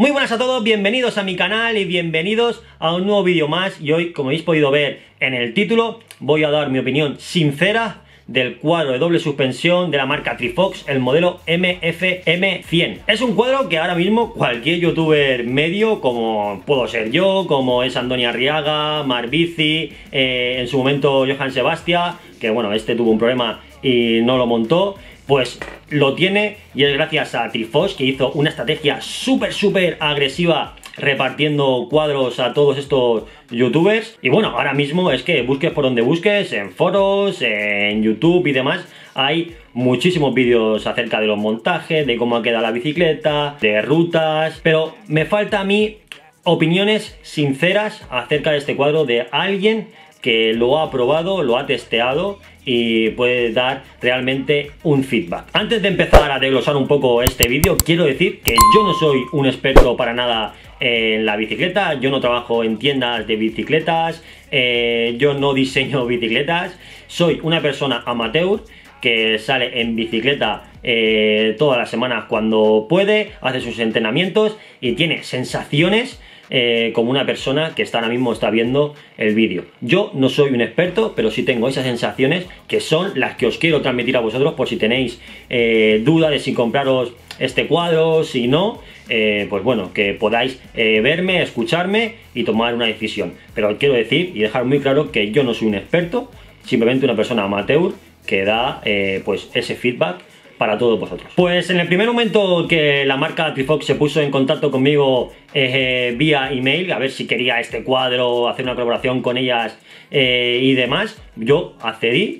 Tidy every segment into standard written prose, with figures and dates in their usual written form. Muy buenas a todos, bienvenidos a mi canal y bienvenidos a un nuevo vídeo más. Y hoy, como habéis podido ver en el título, voy a dar mi opinión sincera del cuadro de doble suspensión de la marca Trifox, el modelo MFM100. Es un cuadro que ahora mismo cualquier youtuber medio, como puedo ser yo, como es Antonio Arriaga, Marbici, en su momento Johann Sebastián, que bueno, este tuvo un problema y no lo montó, pues lo tiene, y es gracias a Trifox, que hizo una estrategia súper agresiva repartiendo cuadros a todos estos youtubers. Y bueno, ahora mismo es que busques por donde busques, en foros, en YouTube y demás, hay muchísimos vídeos acerca de los montajes, de cómo ha quedado la bicicleta, de rutas, pero me falta a mí opiniones sinceras acerca de este cuadro de alguien que lo ha probado, lo ha testeado y puede dar realmente un feedback. Antes de empezar a desglosar un poco este vídeo, quiero decir que yo no soy un experto para nada en la bicicleta. Yo no trabajo en tiendas de bicicletas, yo no diseño bicicletas, soy una persona amateur que sale en bicicleta todas las semanas cuando puede, hace sus entrenamientos y tiene sensaciones como una persona que ahora mismo está viendo el vídeo. Yo no soy un experto, pero sí tengo esas sensaciones que son las que os quiero transmitir a vosotros, por si tenéis duda de si compraros este cuadro, si no, pues bueno, que podáis verme, escucharme y tomar una decisión. Pero quiero decir y dejar muy claro que yo no soy un experto, simplemente una persona amateur que da pues ese feedback para todos vosotros. Pues en el primer momento que la marca Trifox se puso en contacto conmigo vía email, a ver si quería este cuadro, hacer una colaboración con ellas y demás, yo accedí.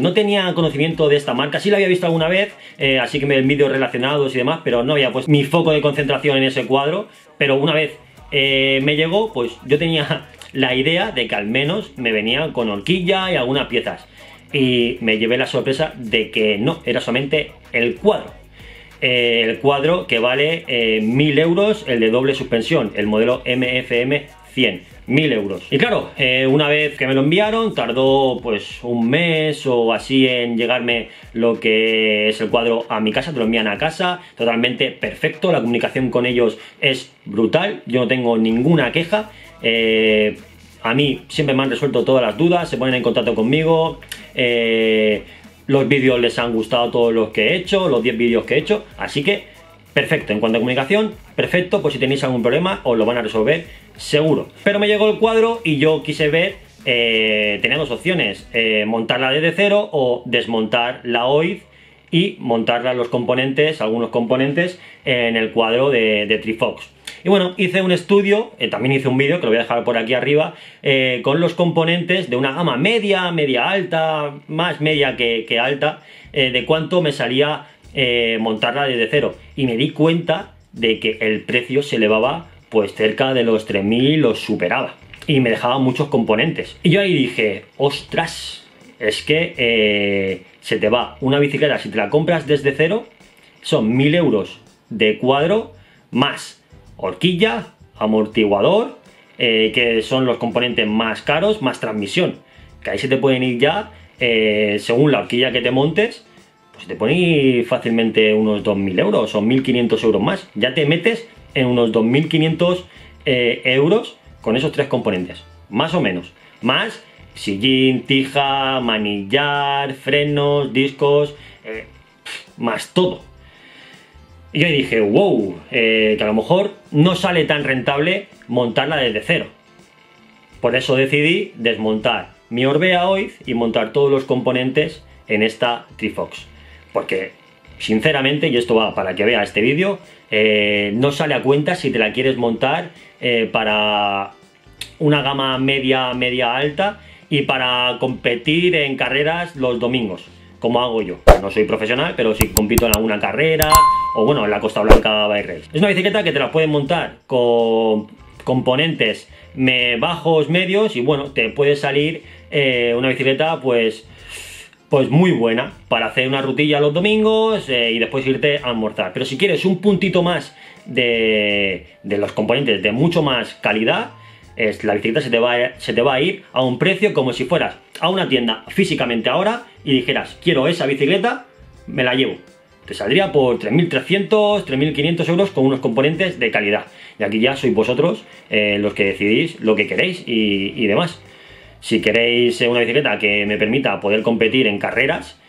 No tenía conocimiento de esta marca, sí la había visto alguna vez, así que me ven vídeos relacionados y demás, pero no había puesto mi foco de concentración en ese cuadro. Pero una vez me llegó, pues yo tenía la idea de que al menos me venía con horquilla y algunas piezas. Y me llevé la sorpresa de que no, era solamente el cuadro. El cuadro que vale 1000 euros, el de doble suspensión, el modelo MFM100, 1000 euros. Y claro, una vez que me lo enviaron, tardó pues un mes o así en llegarme lo que es el cuadro a mi casa. Te lo envían a casa, totalmente perfecto, la comunicación con ellos es brutal, yo no tengo ninguna queja. A mí siempre me han resuelto todas las dudas, se ponen en contacto conmigo, los vídeos les han gustado, todos los que he hecho, los 10 vídeos que he hecho, así que perfecto. En cuanto a comunicación, perfecto, pues si tenéis algún problema os lo van a resolver seguro. Pero me llegó el cuadro y yo quise ver, tenía dos opciones, montarla desde cero o desmontar la Oiz y montarla los componentes, algunos componentes, en el cuadro de Trifox. Y bueno, hice un estudio, también hice un vídeo que lo voy a dejar por aquí arriba, con los componentes de una gama media, media alta, más media que alta, de cuánto me salía montarla desde cero. Y me di cuenta de que el precio se elevaba pues cerca de los 3000, lo superaba. Y me dejaba muchos componentes. Y yo ahí dije, ostras, es que se te va una bicicleta, si te la compras desde cero, son 1000 euros de cuadro más horquilla, amortiguador, que son los componentes más caros, más transmisión, que ahí se te pueden ir ya, según la horquilla que te montes, pues te pueden ir fácilmente unos 2000 euros o 1500 euros más. Ya te metes en unos 2500 euros con esos tres componentes, más o menos, más sillín, tija, manillar, frenos, discos, más todo. Y yo dije, wow, que a lo mejor no sale tan rentable montarla desde cero. Por eso decidí desmontar mi Orbea Oiz y montar todos los componentes en esta Trifox. Porque, sinceramente, y esto va para que vea este vídeo, no sale a cuenta si te la quieres montar para una gama media, media alta y para competir en carreras los domingos, como hago yo. No soy profesional, pero sí compito en alguna carrera o bueno, en la Costa Blanca Bike Race. Es una bicicleta que te la pueden montar con componentes bajos, medios y bueno, te puede salir una bicicleta pues muy buena para hacer una rutilla los domingos y después irte a almorzar. Pero si quieres un puntito más de los componentes de mucho más calidad, la bicicleta se te va a ir a un precio como si fueras a una tienda físicamente ahora y dijeras, quiero esa bicicleta, me la llevo. te saldría por 3.300, 3.500 euros con unos componentes de calidad. Y aquí ya sois vosotros los que decidís lo que queréis y demás. Si queréis una bicicleta que me permita poder competir en carreras,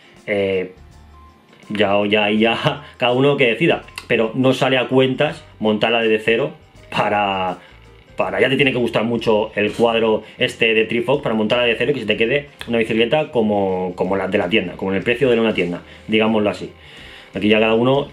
ya cada uno que decida. Pero no sale a cuentas montarla desde cero para ya te tiene que gustar mucho el cuadro este de Trifox para montarla de cero y que se te quede una bicicleta como la de la tienda, como en el precio de una tienda, digámoslo así. Aquí ya cada uno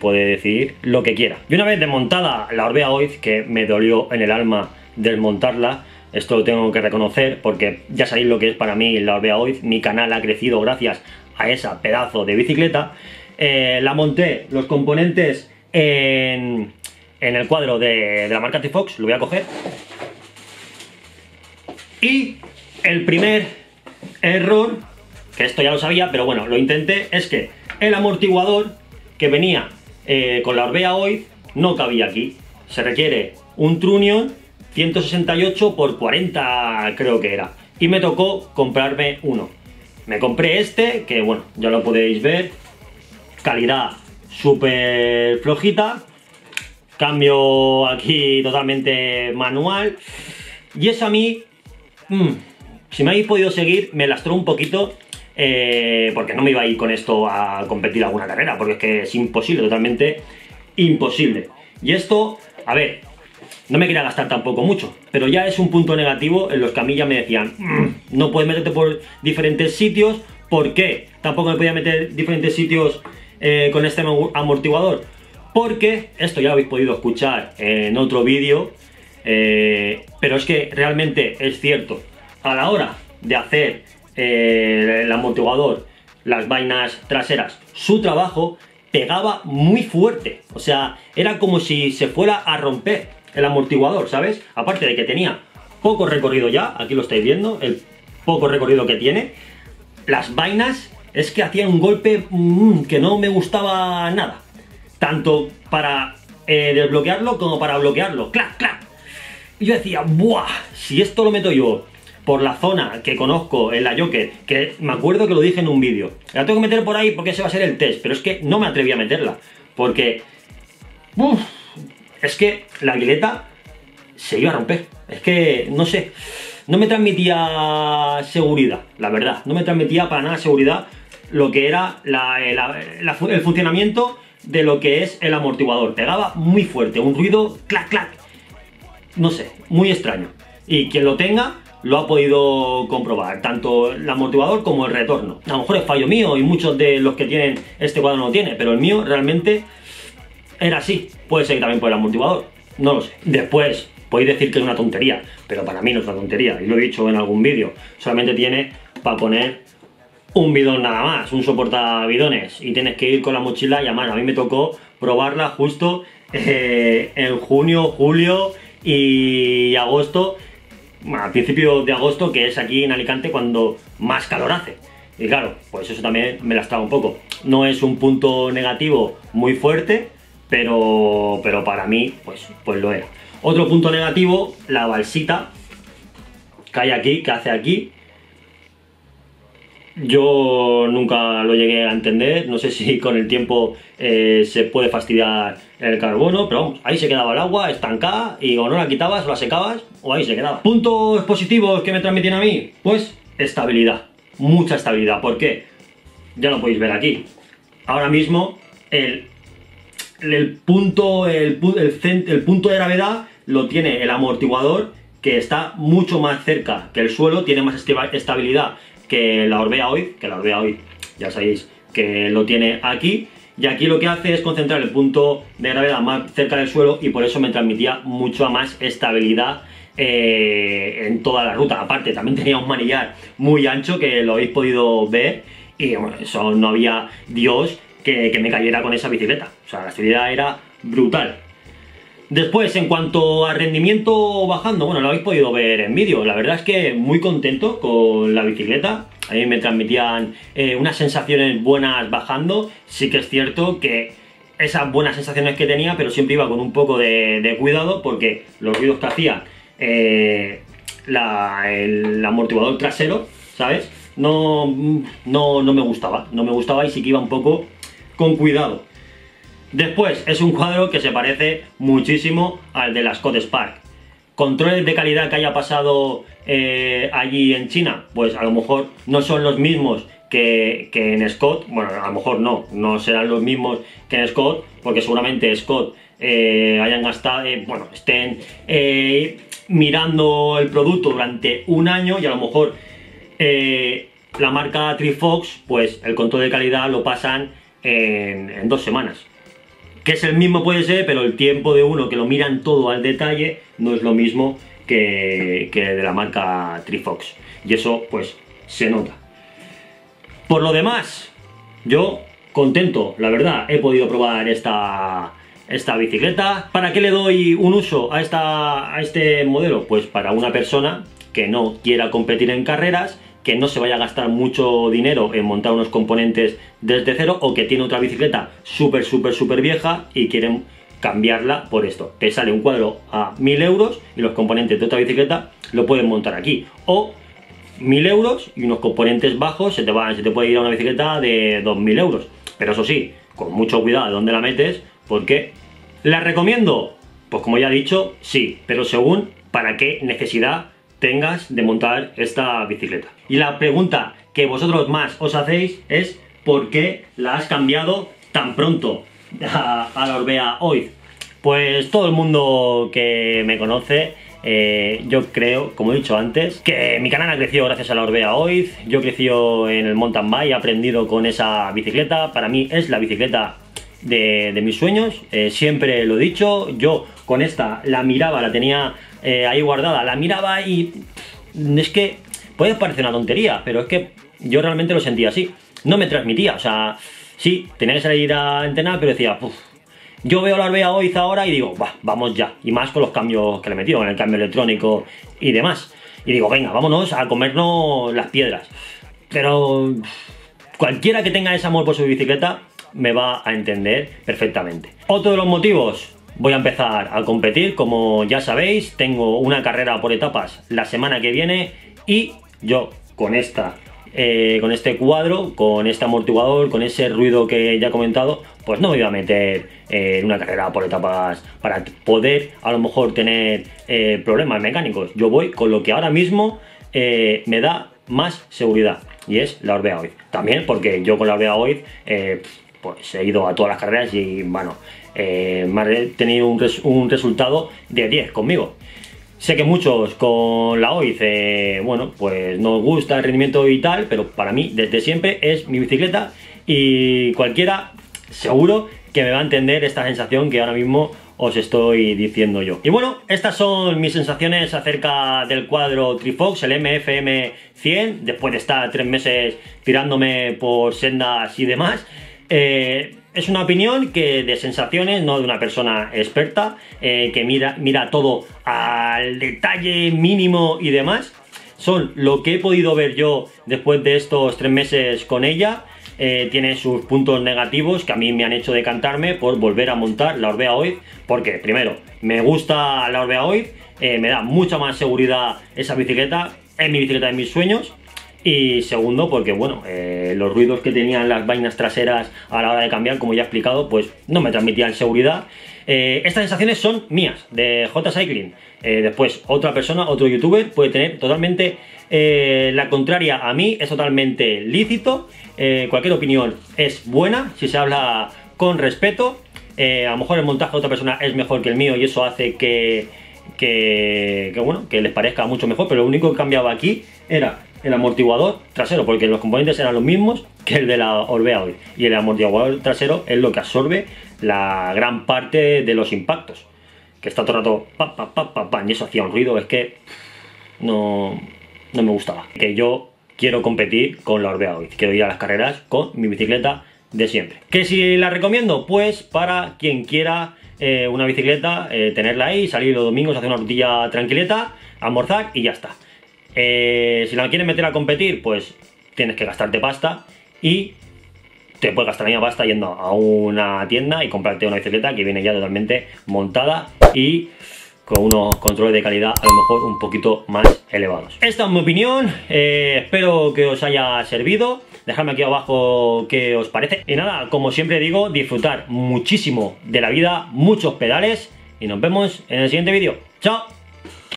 puede decidir lo que quiera. Y una vez desmontada la Orbea Oiz, que me dolió en el alma desmontarla, esto lo tengo que reconocer porque ya sabéis lo que es para mí la Orbea Oiz, mi canal ha crecido gracias a esa pedazo de bicicleta. La monté los componentes en el cuadro de la marca Trifox, lo voy a coger. Y el primer error, que esto ya lo sabía, pero bueno, lo intenté, es que el amortiguador que venía con la Orbea Oiz no cabía aquí. Se requiere un Trunion 168 x 40, creo que era. Y me tocó comprarme uno. Me compré este, que bueno, ya lo podéis ver. Calidad súper flojita. Cambio aquí totalmente manual. Y eso a mí, si me habéis podido seguir, me lastró un poquito. Porque no me iba a ir con esto a competir alguna carrera, porque es que es imposible, totalmente imposible. Y esto, a ver, no me quería gastar tampoco mucho, pero ya es un punto negativo en los que a mí ya me decían no puedes meterte por diferentes sitios. ¿Por qué? Tampoco me podía meter diferentes sitios con este amortiguador, porque esto ya lo habéis podido escuchar en otro vídeo, pero es que realmente es cierto. A la hora de hacer el amortiguador, las vainas traseras, su trabajo, pegaba muy fuerte. O sea, era como si se fuera a romper el amortiguador, ¿sabes? Aparte de que tenía poco recorrido ya, aquí lo estáis viendo, el poco recorrido que tiene, las vainas es que hacían un golpe que no me gustaba nada, tanto para desbloquearlo como para bloquearlo, ¡clac, clac! Y yo decía, ¡buah! Si esto lo meto yo por la zona que conozco en la Joker, que me acuerdo que lo dije en un vídeo, la tengo que meter por ahí porque ese va a ser el test, pero es que no me atreví a meterla, porque es que la bicicleta se iba a romper. Es que, no sé, no me transmitía seguridad, la verdad. No me transmitía para nada seguridad lo que era el funcionamiento de lo que es el amortiguador. Pegaba muy fuerte, un ruido clac, clac. No sé, muy extraño. Y quien lo tenga lo ha podido comprobar, tanto el amortiguador como el retorno. A lo mejor es fallo mío y muchos de los que tienen este cuadro no lo tienen, pero el mío realmente era así. Puede ser que también por el amortiguador, no lo sé. Después podéis decir que es una tontería, pero para mí no es una tontería, y lo he dicho en algún vídeo. Solamente tiene para poner un bidón nada más, un soporta bidones, y tienes que ir con la mochila y a mano. A mí me tocó probarla justo en junio, julio y agosto, a principios de agosto, que es aquí en Alicante cuando más calor hace. Y claro, pues eso también me lastraba un poco. No es un punto negativo muy fuerte, pero para mí pues lo era. Otro punto negativo, la balsita que hay aquí, que hace aquí. Yo nunca lo llegué a entender, no sé si con el tiempo se puede fastidiar el carbono, pero vamos, ahí se quedaba el agua estancada y o no la quitabas o la secabas o ahí se quedaba. Puntos positivos que me transmitían a mí, pues estabilidad, mucha estabilidad. ¿Por qué? Ya lo podéis ver aquí. Ahora mismo el punto de gravedad lo tiene el amortiguador, que está mucho más cerca que el suelo, tiene más estabilidad que la Orbea Oiz, ya sabéis que lo tiene aquí, y aquí lo que hace es concentrar el punto de gravedad más cerca del suelo, y por eso me transmitía mucha más estabilidad en toda la ruta. Aparte también tenía un manillar muy ancho, que lo habéis podido ver, y bueno, eso no había Dios que me cayera con esa bicicleta. O sea, la estabilidad era brutal. Después, en cuanto a rendimiento bajando, bueno, lo habéis podido ver en vídeo, la verdad es que muy contento con la bicicleta. A mí me transmitían unas sensaciones buenas bajando. Sí que es cierto que esas buenas sensaciones que tenía, pero siempre iba con un poco de cuidado, porque los ruidos que hacía el amortiguador trasero, ¿sabes? No me gustaba, y sí que iba un poco con cuidado. Después es un cuadro que se parece muchísimo al de la Scott Spark. Controles de calidad que haya pasado allí en China, pues a lo mejor no son los mismos que en Scott. Bueno, a lo mejor no serán los mismos que en Scott, porque seguramente Scott hayan gastado, bueno, estén mirando el producto durante un año y a lo mejor la marca Trifox, pues el control de calidad lo pasan en 2 semanas. Que es el mismo puede ser, pero el tiempo de uno que lo miran todo al detalle no es lo mismo que de la marca Trifox. Y eso pues se nota. Por lo demás, yo contento, la verdad, he podido probar esta bicicleta. ¿Para qué le doy un uso a este modelo? Pues para una persona que no quiera competir en carreras, que no se vaya a gastar mucho dinero en montar unos componentes desde cero, o que tiene otra bicicleta súper vieja y quieren cambiarla por esto. Te sale un cuadro a 1000 euros y los componentes de otra bicicleta lo pueden montar aquí, o 1000 euros y unos componentes bajos se te puede ir a una bicicleta de 2000 euros, pero eso sí, con mucho cuidado dónde la metes, porque ¿la recomiendo? Pues como ya he dicho, sí, pero según para qué necesidad tengas de montar esta bicicleta. Y la pregunta que vosotros más os hacéis es ¿por qué la has cambiado tan pronto a la Orbea Oiz? Pues todo el mundo que me conoce, yo creo, como he dicho antes, que mi canal ha crecido gracias a la Orbea Oiz. Yo he crecido en el mountain bike, he aprendido con esa bicicleta. Para mí es la bicicleta de mis sueños, siempre lo he dicho. Yo con esta la miraba, la tenía ahí guardada, la miraba y es que puede parecer una tontería, pero es que yo realmente lo sentía así, no me transmitía. O sea, sí, tenía que salir a entrenar, pero decía, uff, yo veo la Orbea Oiz ahora y digo, bah, vamos ya, y más con los cambios que le he metido, con el cambio electrónico y demás, y digo, venga, vámonos a comernos las piedras. Pero cualquiera que tenga ese amor por su bicicleta me va a entender perfectamente. Otro de los motivos, voy a empezar a competir, como ya sabéis, tengo una carrera por etapas la semana que viene y yo con este cuadro, con este amortiguador, con ese ruido que ya he comentado, pues no me iba a meter en una carrera por etapas para poder a lo mejor tener problemas mecánicos. Yo voy con lo que ahora mismo me da más seguridad, y es la Orbea Oiz. También porque yo con la Orbea Oiz pues he ido a todas las carreras y bueno, me he tenido un resultado de 10 conmigo. Sé que muchos con la Oiz, bueno, pues nos gusta el rendimiento y tal, pero para mí desde siempre es mi bicicleta y cualquiera seguro que me va a entender esta sensación que ahora mismo os estoy diciendo yo. Y bueno, estas son mis sensaciones acerca del cuadro Trifox, el MFM100, después de estar 3 meses tirándome por sendas y demás. Es una opinión que de sensaciones, no de una persona experta, que mira todo al detalle mínimo y demás. Son lo que he podido ver yo después de estos 3 meses con ella. Tiene sus puntos negativos que a mí me han hecho decantarme por volver a montar la Orbea Oiz, porque primero, me gusta la Orbea Oiz, me da mucha más seguridad esa bicicleta, es mi bicicleta de mis sueños. Y segundo, porque bueno, los ruidos que tenían las vainas traseras a la hora de cambiar, como ya he explicado, pues no me transmitían seguridad. Estas sensaciones son mías, de JCycling. Después, otra persona, otro youtuber, puede tener totalmente la contraria a mí, es totalmente lícito. Cualquier opinión es buena si se habla con respeto. A lo mejor el montaje de otra persona es mejor que el mío y eso hace que bueno, que les parezca mucho mejor, pero lo único que cambiaba aquí era el amortiguador trasero, porque los componentes eran los mismos que el de la Orbea Oiz, y el amortiguador trasero es lo que absorbe la gran parte de los impactos, que está todo el rato pa, pa, pa, pa, pa, y eso hacía un ruido, es que no me gustaba. Que yo quiero competir con la Orbea Oiz, quiero ir a las carreras con mi bicicleta de siempre. Que si la recomiendo, pues para quien quiera una bicicleta, tenerla ahí, salir los domingos, hacer una rutilla tranquileta, almorzar y ya está. Si la quieres meter a competir, pues tienes que gastarte pasta, y te puedes gastar la misma pasta yendo a una tienda y comprarte una bicicleta que viene ya totalmente montada y con unos controles de calidad a lo mejor un poquito más elevados. Esta es mi opinión, espero que os haya servido. dejadme aquí abajo qué os parece. Y nada, como siempre digo, disfrutar muchísimo de la vida, muchos pedales, y nos vemos en el siguiente vídeo. ¡Chao!